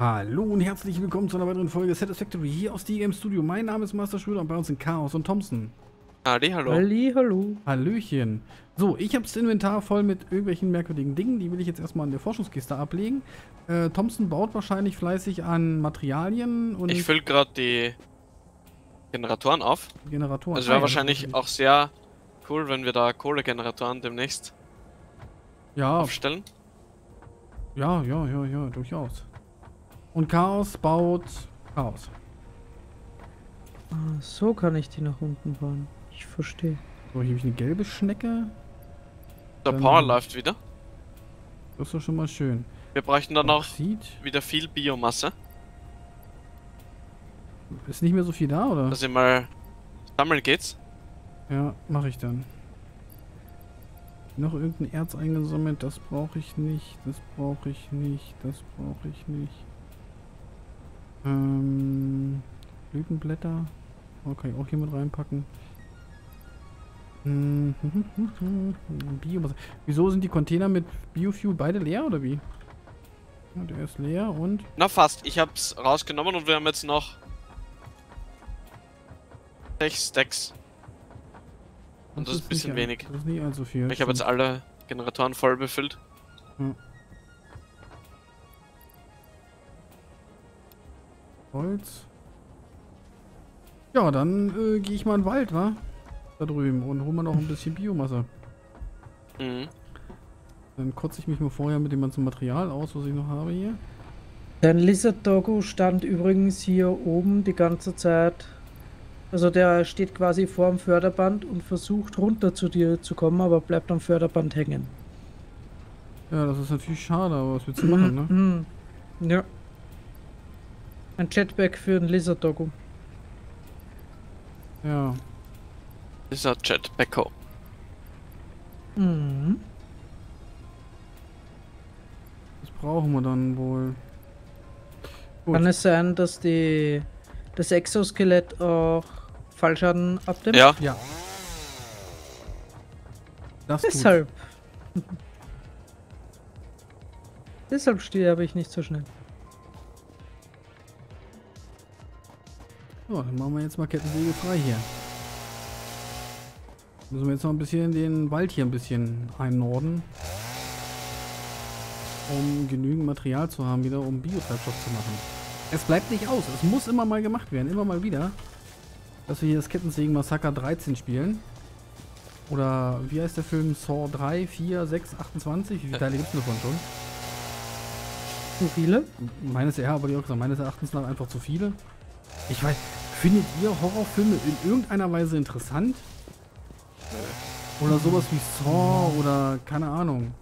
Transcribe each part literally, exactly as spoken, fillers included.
Hallo und herzlich willkommen zu einer weiteren Folge Satisfactory hier aus D M Studio. Mein Name ist Master Schröder und bei uns sind Chaos und Thompson. Halli, hallo. Halli, hallo. Hallöchen. So, ich habe das Inventar voll mit irgendwelchen merkwürdigen Dingen. Die will ich jetzt erstmal in der Forschungskiste ablegen. Äh, Thompson baut wahrscheinlich fleißig an Materialien. Und ich fülle gerade die Generatoren auf. Generatoren. Also wäre wahrscheinlich auch sehr cool, wenn wir da Kohlegeneratoren demnächst ja. aufstellen. Ja, ja, ja, ja, durchaus. Und Chaos baut Chaos. Ah, so kann ich die nach unten bauen. Ich verstehe. So, hier habe ich eine gelbe Schnecke. Der dann Power läuft wieder. Das ist doch schon mal schön. Wir bräuchten dann auch wieder viel Biomasse. Ist nicht mehr so viel da, oder? Dass ihr mal sammeln geht's. Ja, mache ich dann. Noch irgendein Erz eingesammelt. Das brauche ich nicht. Das brauche ich nicht. Das brauche ich nicht. Ähm, Blütenblätter. Okay, auch hier mit reinpacken. Hm, hm, hm, hm, hm. Bio. Wieso sind die Container mit Biofuel beide leer oder wie? Ja, der ist leer und. Na fast. Ich hab's rausgenommen und wir haben jetzt noch sechs Stacks. Und das, das ist ein bisschen wenig. Das ist nicht allzu viel. Ich habe jetzt alle Generatoren voll befüllt. Hm. Holz. Ja, dann äh, gehe ich mal in den Wald, wa? Da drüben und hol mir noch ein bisschen Biomasse. Mhm. Dann kotze ich mich mal vorher mit dem ganzen Material aus, was ich noch habe hier. Dein Lizard-Doggo stand übrigens hier oben die ganze Zeit. Also der steht quasi vor dem Förderband und versucht runter zu dir zu kommen, aber bleibt am Förderband hängen. Ja, das ist natürlich schade, aber was willst du machen, ne? Ja. Ein Jetpack für den Lizard-Doggo. Ja. Lizard-Jetpacko. Mhm. Das brauchen wir dann wohl. Gut. Kann es sein, dass die das Exoskelett auch Fallschaden abnimmt? Ja. ja. Das Deshalb. Deshalb sterbe ich nicht so schnell. So, dann machen wir jetzt mal Kettensäge frei hier. Müssen wir jetzt noch ein bisschen den Wald hier ein bisschen einnorden. Um genügend Material zu haben wieder, um Biotreibstoff zu machen. Es bleibt nicht aus, es muss immer mal gemacht werden, immer mal wieder. Dass wir hier das Kettensägen-Massaker dreizehn spielen. Oder wie heißt der Film? Saw drei, vier, sechs, achtundzwanzig? Wie viele Teile gibt es davon schon? Zu viele? Meines Erachtens, aber die auch gesagt, meines Erachtens nach einfach zu viele. Ich weiß, findet ihr Horrorfilme in irgendeiner Weise interessant? Oder sowas wie Saw oder keine Ahnung.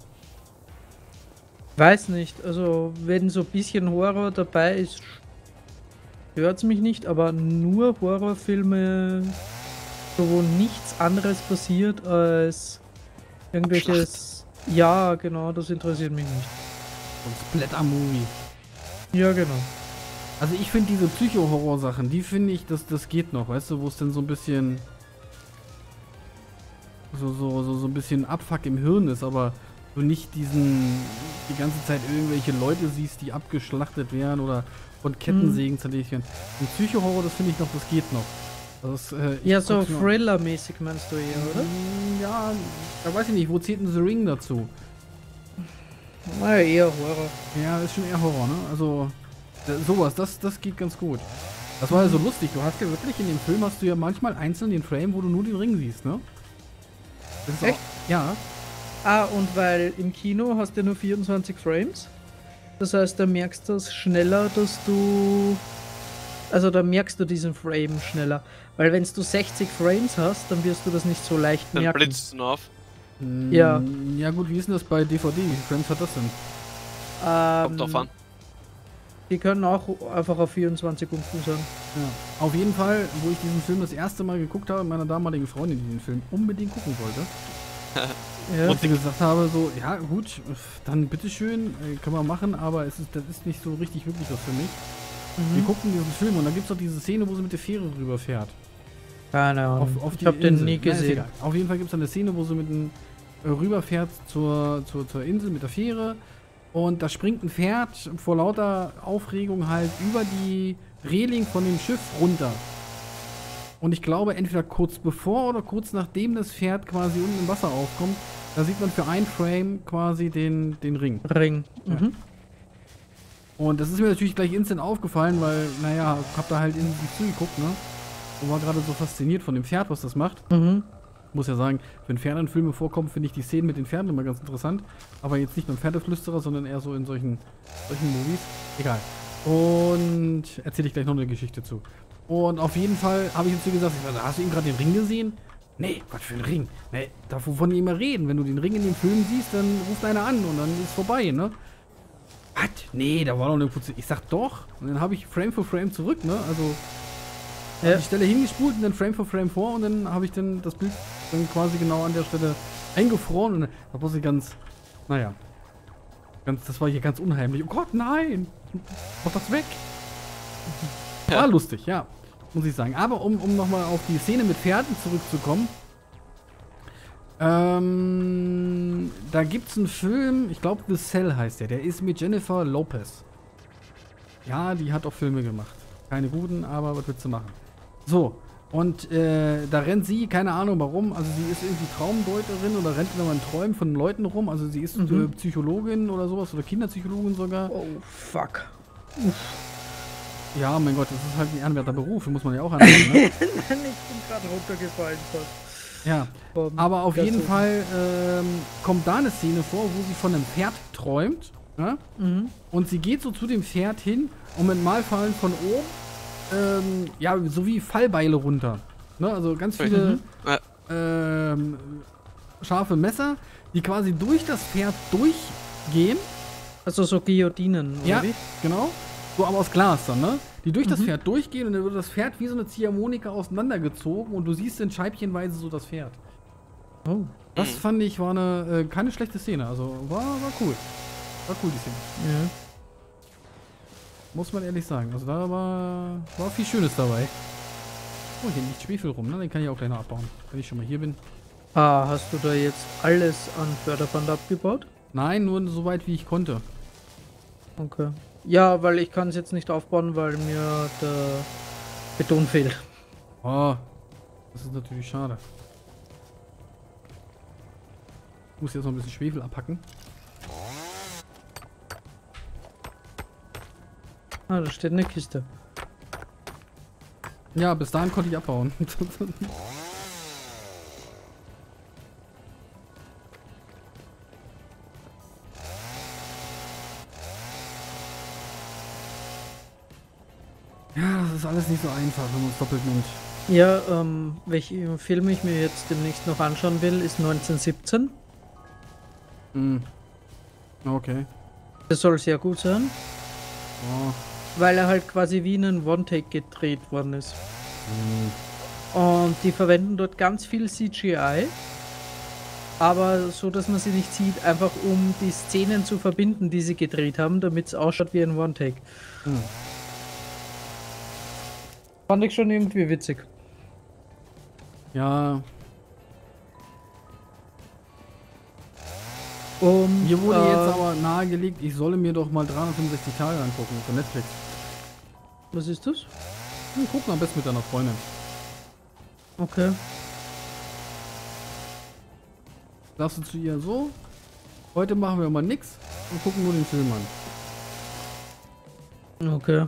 Weiß nicht, also wenn so ein bisschen Horror dabei ist, hört's mich nicht, aber nur Horrorfilme, wo nichts anderes passiert als irgendwelches. Abschlacht. Ja, genau, das interessiert mich nicht. Und Splatter-Movie. Ja, genau. Also ich finde diese Psycho-Horror-Sachen, die finde ich, das, das geht noch, weißt du, wo es denn so ein bisschen so, so, so, so ein bisschen Abfuck im Hirn ist, aber du nicht diesen, die ganze Zeit irgendwelche Leute siehst, die abgeschlachtet werden oder von Kettensägen hm. zerlegt werden. Und Psycho-Horror, das finde ich noch, das geht noch. Das, äh, ja, so Thriller-mäßig meinst du hier, oder? Ja, da weiß ich nicht, wo zählt denn The Ring dazu? Naja, eher Horror. Ja, ist schon eher Horror, ne? Also sowas, das, das geht ganz gut. Das war ja so lustig, du hast ja wirklich in dem Film hast du ja manchmal einzeln den Frame, wo du nur den Ring siehst, ne? Das ist echt? Auch, ja. Ah, und weil im Kino hast du ja nur vierundzwanzig Frames. Das heißt, da merkst du es schneller, dass du... Also da merkst du diesen Frame schneller. Weil wenn du sechzig Frames hast, dann wirst du das nicht so leicht dann merken. Dann blitzt es nur auf. Ja. Ja gut, wie ist denn das bei D V D? Wie viele Frames hat das denn? Ähm, Kommt drauf an. Die können auch einfach auf vierundzwanzig umfußen sein. Ja. Auf jeden Fall, wo ich diesen Film das erste Mal geguckt habe, meiner damaligen Freundin, die den Film unbedingt gucken wollte. ja. Und ich gesagt habe, so, ja gut, dann bitteschön, können wir machen, aber es ist, das ist nicht so richtig wirklich was für mich. Mhm. Wir gucken diesen Film und da gibt es doch diese Szene, wo sie mit der Fähre rüberfährt. Keine Ahnung, auf, auf ich habe den nie gesehen. Nein, auf jeden Fall gibt es eine Szene, wo sie mit dem, äh, rüberfährt zur, zur, zur Insel mit der Fähre. Und da springt ein Pferd vor lauter Aufregung halt über die Reling von dem Schiff runter. Und ich glaube, entweder kurz bevor oder kurz nachdem das Pferd quasi unten im Wasser aufkommt, da sieht man für ein Frame quasi den, den Ring. Ring. Ja. Mhm. Und das ist mir natürlich gleich instant aufgefallen, weil, naja, ich hab da halt irgendwie zugeguckt, ne? Und war gerade so fasziniert von dem Pferd, was das macht. Mhm. Muss ja sagen, wenn Pferde in Filmen vorkommen, finde ich die Szenen mit den Pferden immer ganz interessant. Aber jetzt nicht beim Pferdeflüsterer, sondern eher so in solchen, solchen Movies. Egal. Und erzähle ich gleich noch eine Geschichte zu. Und auf jeden Fall habe ich jetzt so gesagt, hast du eben gerade den Ring gesehen? Nee, was für ein Ring? Nee, davon nicht mehr reden. Wenn du den Ring in dem Film siehst, dann ruft einer an und dann ist vorbei, ne? Was? Nee, da war noch eine Putze. Ich sag doch. Und dann habe ich Frame für Frame zurück, ne? Also ja. Die Stelle hingespult und dann Frame für Frame vor und dann habe ich dann das Bild dann quasi genau an der Stelle eingefroren und da war sie ganz, naja, ganz, das war hier ganz unheimlich. Oh Gott, nein! Mach das weg! War ja. lustig, ja. Muss ich sagen. Aber um, um nochmal auf die Szene mit Pferden zurückzukommen, ähm, da gibt's einen Film, ich glaube The Cell heißt der, der ist mit Jennifer Lopez. Ja, die hat auch Filme gemacht. Keine guten, aber was willst du machen? So, und äh, da rennt sie, keine Ahnung warum, also sie ist irgendwie Traumdeuterin oder rennt immer in Träumen von Leuten rum, also sie ist mhm. äh, Psychologin oder sowas oder Kinderpsychologin sogar. Oh, fuck. Uff. Ja, mein Gott, das ist halt ein ehrenwerter Beruf, muss man ja auch annehmen, ne? Nein, ich bin gerade runtergefallen. Ja, um, aber auf jeden so. Fall ähm, kommt da eine Szene vor, wo sie von einem Pferd träumt, ne? Mhm. Und sie geht so zu dem Pferd hin und mit Malfallen von oben, ähm, ja, so wie Fallbeile runter, ne? Also ganz viele mhm. ähm, scharfe Messer, die quasi durch das Pferd durchgehen. Also so Guillotinen, oder ja, wie? Genau. So, aber aus Glas dann, ne? Die durch mhm. das Pferd durchgehen und dann wird das Pferd wie so eine Ziehharmonika auseinandergezogen und du siehst dann scheibchenweise so das Pferd. Oh. Das fand ich war eine, äh, keine schlechte Szene, also war, war cool. War cool die Szene. Ja. Muss man ehrlich sagen, also da war, war viel Schönes dabei. Oh, hier liegt Schwefel rum, ne? Den kann ich auch gleich noch abbauen, wenn ich schon mal hier bin. Ah, hast du da jetzt alles an Förderband abgebaut? Nein, nur so weit wie ich konnte. Okay. Ja, weil ich kann es jetzt nicht aufbauen, weil mir der Beton fehlt. Oh, das ist natürlich schade. Ich muss jetzt noch ein bisschen Schwefel abhacken. Ah, da steht eine Kiste. Ja, bis dahin konnte ich abbauen. Ja, das ist alles nicht so einfach, wenn man es doppelt nimmt. Ja, ähm, welchen Film ich mir jetzt demnächst noch anschauen will, ist neunzehnhundertsiebzehn. Mhm. Okay. Das soll sehr gut sein. Oh. Weil er halt quasi wie in einem One-Take gedreht worden ist. Mhm. Und die verwenden dort ganz viel C G I. Aber so, dass man sie nicht sieht, einfach um die Szenen zu verbinden, die sie gedreht haben, damit es ausschaut wie ein One-Take. Mhm. Fand ich schon irgendwie witzig. Ja. Um, Hier wurde äh, jetzt aber nahegelegt, ich solle mir doch mal dreihundertfünfundsechzig Tage angucken von Netflix. Was ist das? Wir gucken am besten mit deiner Freundin. Okay. Sagst du zu ihr so? Heute machen wir mal nix und gucken nur den Film an. Okay.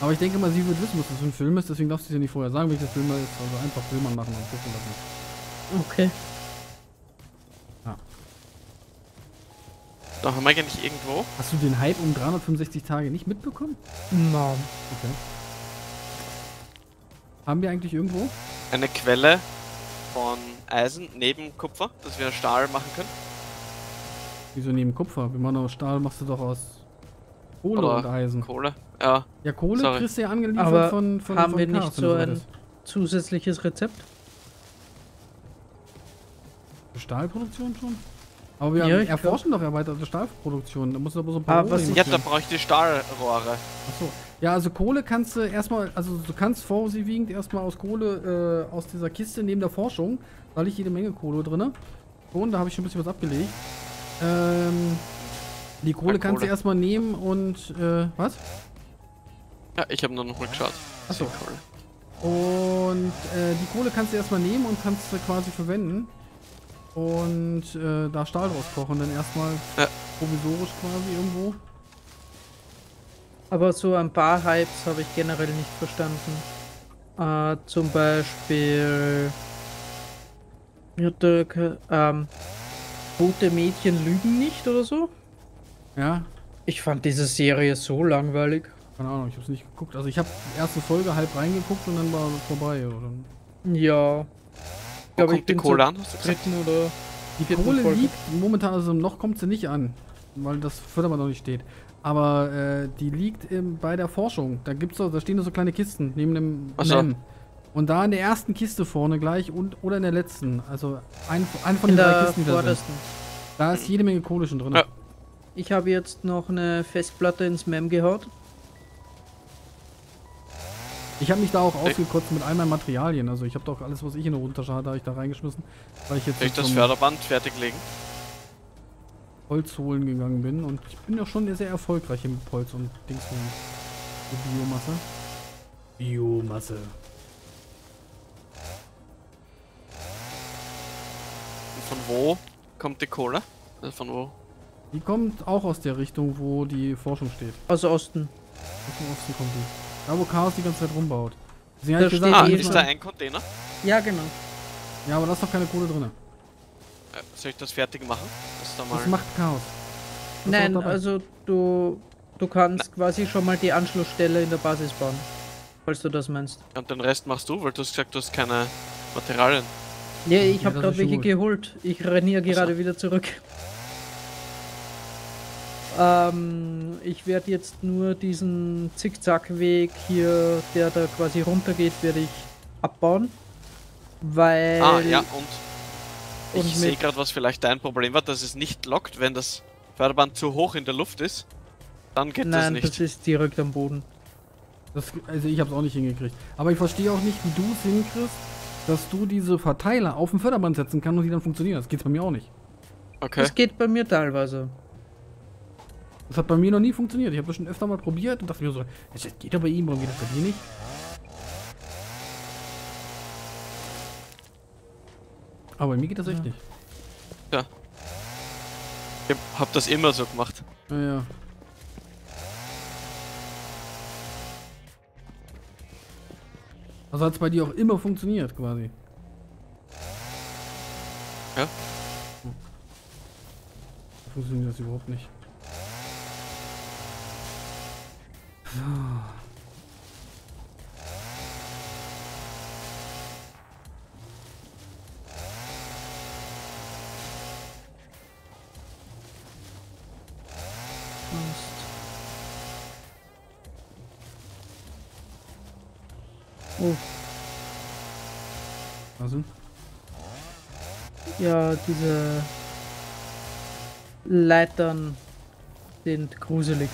Aber ich denke mal, sie wird wissen, was das für ein Film ist, deswegen darfst du es ja nicht vorher sagen, welcher Film das ist. Also einfach Film anmachen und gucken lassen. Okay. Ja. Doch, Mike ja nicht irgendwo. Hast du den Hype um dreihundertfünfundsechzig Tage nicht mitbekommen? Nein. No. Okay. Haben wir eigentlich irgendwo? Eine Quelle von Eisen neben Kupfer, dass wir Stahl machen können. Wieso neben Kupfer? Wenn man aus Stahl machst du doch aus Kohle oder und Eisen. Kohle. Ja, ja, Kohle sorry. Kriegst du ja angeliefert aber von, von haben von wir Chaos, nicht so ein zusätzliches Rezept? Stahlproduktion schon? Aber wir ja, haben, erforschen glaub. Doch erweiterte Stahlproduktion. Da muss aber so ein paar. Ah, was ich hab, da brauche ich die Stahlrohre. Achso. Ja, also Kohle kannst du erstmal, also du kannst vorwiegend erstmal aus Kohle äh, aus dieser Kiste neben der Forschung, da liegt jede Menge Kohle drin. Und da habe ich schon ein bisschen was abgelegt. Ähm. Die Kohle kannst du erstmal nehmen und äh, was? Ja, ich habe nur noch Rückschlag. Achso. Und äh, die Kohle kannst du erstmal nehmen und kannst du quasi verwenden. Und äh, da Stahl draus kochen, dann erstmal ja. provisorisch quasi irgendwo. Aber so ein paar Hypes habe ich generell nicht verstanden. Äh, zum Beispiel ähm, Gute Mädchen lügen nicht oder so. Ja. Ich fand diese Serie so langweilig. Keine Ahnung, ich hab's nicht geguckt. Also ich habe die erste Folge halb reingeguckt und dann war es vorbei, oder? Ja. Ich glaube, ich bin zur dritten oder die Kohle liegt momentan, also im Loch kommt sie nicht an, weil das Fördermann noch nicht steht. Aber äh, die liegt im, bei der Forschung. Da gibt's so, da stehen so kleine Kisten neben dem Namen. Und da in der ersten Kiste vorne gleich und oder in der letzten, also ein, ein von den drei Kisten, die da sind. Da ist jede Menge Kohle schon drin. Ja. Ich habe jetzt noch eine Festplatte ins Mem gehaut. Ich habe mich da auch ausgekotzt mit all meinen Materialien. Also ich habe doch alles, was ich in der Unterschale hatte, habe ich da reingeschmissen. Weil ich jetzt durch das Förderband fertiglegen. Holz holen gegangen bin und ich bin ja schon sehr erfolgreich hier mit Holz und Dings und Biomasse. Biomasse. Und von wo kommt die Kohle? Also von wo? Die kommt auch aus der Richtung, wo die Forschung steht. Aus Osten. Aus dem Osten kommt die. Da, wo Chaos die ganze Zeit rumbaut. Deswegen da gesagt, ah, ist da ein Container? Ja, genau. Ja, aber da ist doch keine Kohle drin. Äh, soll ich das fertig machen? Das, da mal das macht Chaos. Das Nein, also du du kannst Nein. quasi schon mal die Anschlussstelle in der Basis bauen. Falls du das meinst. Und den Rest machst du, weil du hast gesagt, du hast keine Materialien. Nee, ich ja, habe gerade welche gut. geholt. Ich renne gerade wieder zurück. Ähm, ich werde jetzt nur diesen Zickzackweg hier, der da quasi runtergeht, werde ich abbauen, weil... Ah, ja, und, und ich sehe gerade, was vielleicht dein Problem war, dass es nicht lockt, wenn das Förderband zu hoch in der Luft ist, dann geht Nein, das nicht. Nein, das ist direkt am Boden. Das, also ich habe es auch nicht hingekriegt, aber ich verstehe auch nicht, wie du es hinkriegst, dass du diese Verteiler auf dem Förderband setzen kannst und die dann funktionieren. Das geht bei mir auch nicht. Okay. Das geht bei mir teilweise. Das hat bei mir noch nie funktioniert. Ich habe das schon öfter mal probiert und dachte mir so, das geht doch bei ihm, warum geht das bei dir nicht? Aber bei mir geht das ja. echt nicht. Ja. Ich hab das immer so gemacht. Ja, ja. Also hat es bei dir auch immer funktioniert, quasi. Ja. Hm. Funktioniert das überhaupt nicht. Oh. Was denn? Ja, diese Leitern sind gruselig.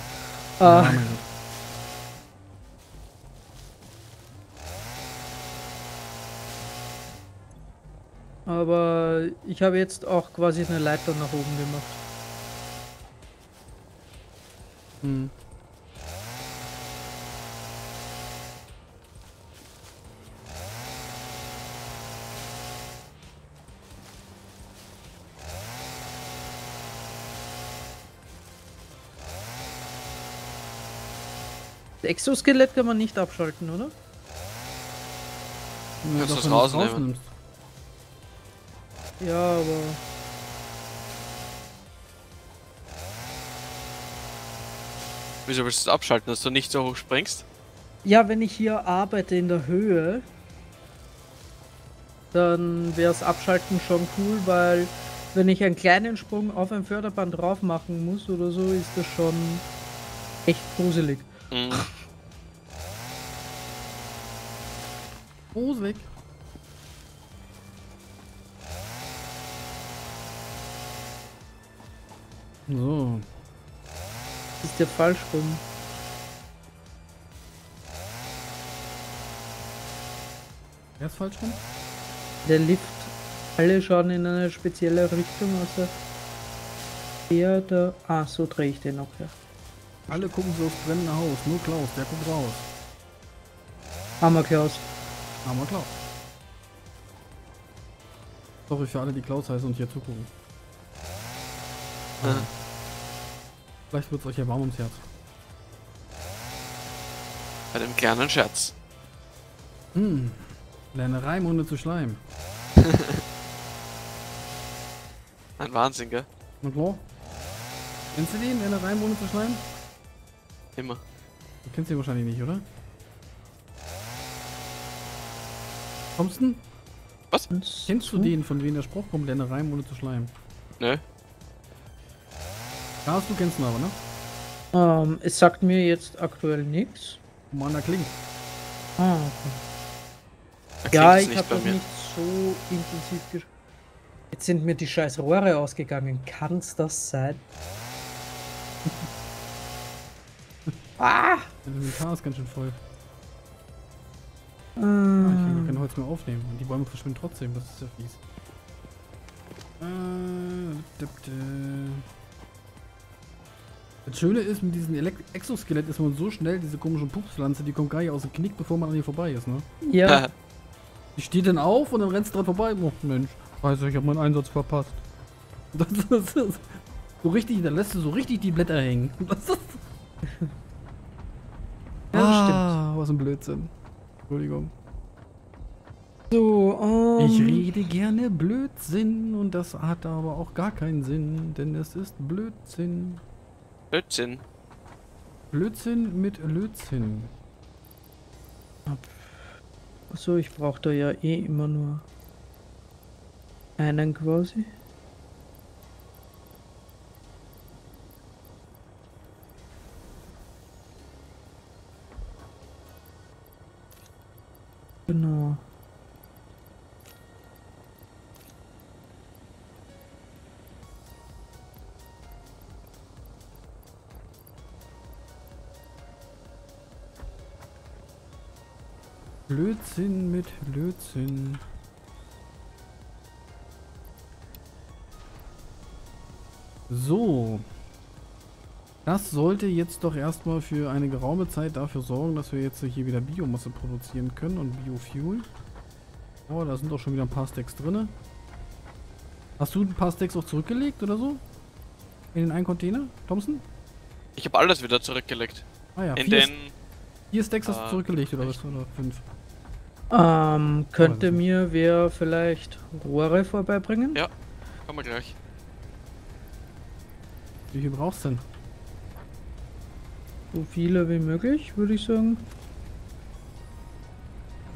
Ah. Aber ich habe jetzt auch quasi eine Leiter nach oben gemacht. Hm. Das Exoskelett kann man nicht abschalten, oder? Du kannst das rausnehmen. Ja, aber... Wieso willst du es abschalten, dass du nicht so hoch springst? Ja, wenn ich hier arbeite in der Höhe, dann wäre es abschalten schon cool, weil wenn ich einen kleinen Sprung auf ein Förderband drauf machen muss oder so, ist das schon echt gruselig. Mhm. Gruselig. So. Das ist ja falsch rum. Wer ist falsch rum? Der Lift. Alle schauen in eine spezielle Richtung, außer... her, da... Ah, so drehe ich den noch her. Alle gucken so aufs brennende Haus, nur Klaus, der guckt raus. Hammer Klaus. Hammer Klaus. Sorry für alle, die Klaus heißen und hier zugucken. Ah. Vielleicht wird es euch ja warm ums Herz. Bei dem Kern ein Scherz. Hm, lerne Reimhunde zu Schleim. Ein Wahnsinn, gell? Na klar. Kennst du den, lerne Reimhunde zu Schleim? Immer. Du kennst den wahrscheinlich nicht, oder? Thompson? Was? Kennst du den, von wem der Spruch kommt, lerne Reimhunde zu Schleim? Nö. Chaos, du kennst ihn aber, ne? Ähm, um, es sagt mir jetzt aktuell nichts. Mann, da klingt. Ah, okay. Ja, ich habe das nicht so intensiv gesch... Jetzt sind mir die scheiß Rohre ausgegangen. Kann's das sein? Ah! Der Chaos ist ganz schön voll. Ähm. Ja, ich kann kein Holz mehr aufnehmen. Und die Bäume verschwinden trotzdem. Das ist ja fies. Äh, Das Schöne ist, mit diesem Elekt Exoskelett ist man so schnell, diese komischen Pupspflanze, die kommt gar nicht aus dem Knick, bevor man an ihr vorbei ist, ne? Ja. Die steht dann auf und dann rennst du dran vorbei. Oh Mensch, weiß ich, ich hab meinen Einsatz verpasst. Das ist so richtig, da lässt du so richtig die Blätter hängen. Das ist ja, ah, stimmt. Was ein Blödsinn. Entschuldigung. So, um... Ich rede gerne Blödsinn und das hat aber auch gar keinen Sinn, denn es ist Blödsinn. Blödsinn. Blödsinn mit Lötzinn. Achso, ich brauche da ja eh immer nur einen quasi. Genau. Blödsinn mit Blödsinn. So. Das sollte jetzt doch erstmal für eine geraume Zeit dafür sorgen, dass wir jetzt hier wieder Biomasse produzieren können und Biofuel. Oh, da sind doch schon wieder ein paar Stacks drin. Hast du ein paar Stacks auch zurückgelegt oder so? In den einen Container, Thompson? Ich habe alles wieder zurückgelegt. Ah ja, in den... Vier Stacks hast du zurückgelegt oder was? Oder fünf? Ähm, könnte mir wer vielleicht Rohre vorbeibringen? Ja, kommen wir gleich. Wie viel brauchst du denn? So viele wie möglich, würde ich sagen.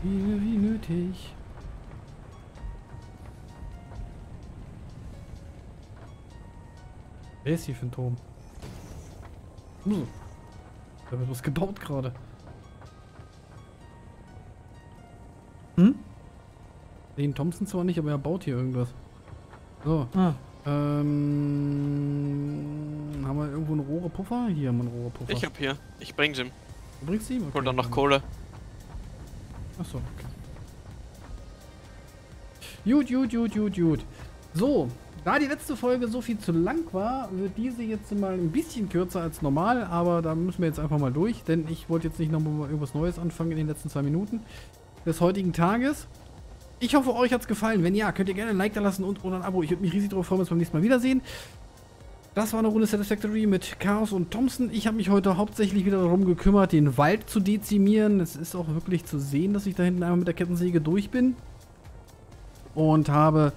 Viele wie nötig. Wer ist hier für ein Turm? Hm. Da wird was gebaut gerade. Hm? Den Thompson zwar nicht, aber er baut hier irgendwas. So. Ah. Ähm, haben wir irgendwo einen Rohrepuffer? Hier haben wir einen Rohrepuffer. Ich hab hier. Ich bring's ihm. Du bringst ihm? Okay. Hol dann noch Kohle. Achso, okay. Gut, gut, gut, gut, gut. So, da die letzte Folge so viel zu lang war, wird diese jetzt mal ein bisschen kürzer als normal. Aber da müssen wir jetzt einfach mal durch, denn ich wollte jetzt nicht nochmal irgendwas Neues anfangen in den letzten zwei Minuten des heutigen Tages. Ich hoffe, euch hat es gefallen. Wenn ja, könnt ihr gerne ein Like da lassen und oder ein Abo. Ich würde mich riesig darauf freuen, wenn wir uns beim nächsten Mal wiedersehen. Das war eine Runde Satisfactory mit Chaos und Thompson. Ich habe mich heute hauptsächlich wieder darum gekümmert, den Wald zu dezimieren. Es ist auch wirklich zu sehen, dass ich da hinten einmal mit der Kettensäge durch bin. Und habe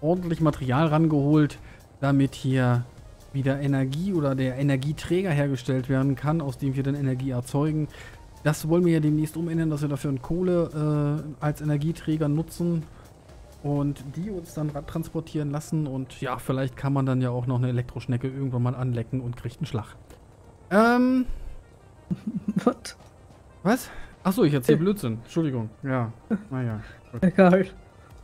ordentlich Material rangeholt, damit hier wieder Energie oder der Energieträger hergestellt werden kann, aus dem wir dann Energie erzeugen. Das wollen wir ja demnächst umändern, dass wir dafür einen Kohle äh, als Energieträger nutzen und die uns dann transportieren lassen. Und ja, vielleicht kann man dann ja auch noch eine Elektroschnecke irgendwann mal anlecken und kriegt einen Schlag. Ähm. What? Was? Achso, ich erzähle Blödsinn. Entschuldigung. Ja, naja. Egal.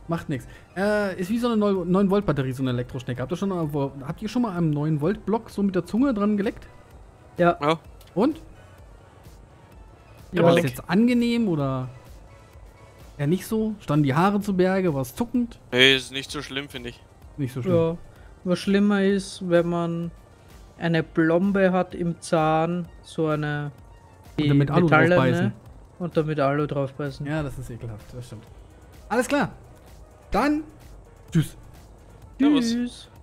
Macht nichts. Äh, ist wie so eine neun Volt Batterie, so eine Elektroschnecke. Habt ihr schon mal, habt ihr schon mal einen neun Volt Block so mit der Zunge dran geleckt? Ja. Ja. Und? Ja, war das jetzt angenehm oder eher nicht so? Standen die Haare zu Berge? War es zuckend? Nee, ist nicht so schlimm, finde ich. Nicht so schlimm. Ja. Was schlimmer ist, wenn man eine Plombe hat im Zahn, so eine die und damit Metallene Alu draufbeißen. Und damit Alu draufbeißen. Ja, das ist ekelhaft, das stimmt. Alles klar, dann tschüss. Tschüss. Servus.